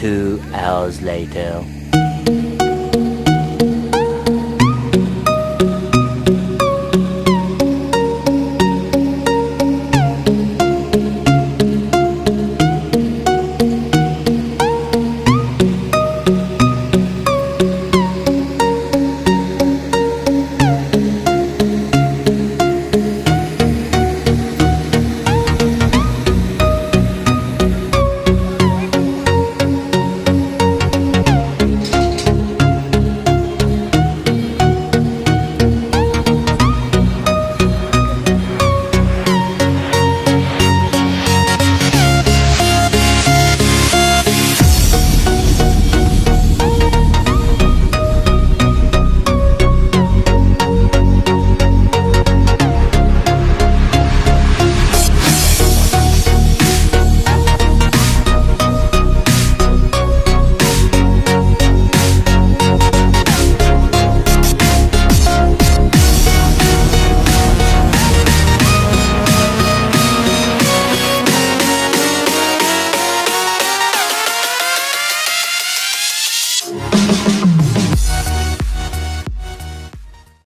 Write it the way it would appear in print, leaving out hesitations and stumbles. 2 hours later.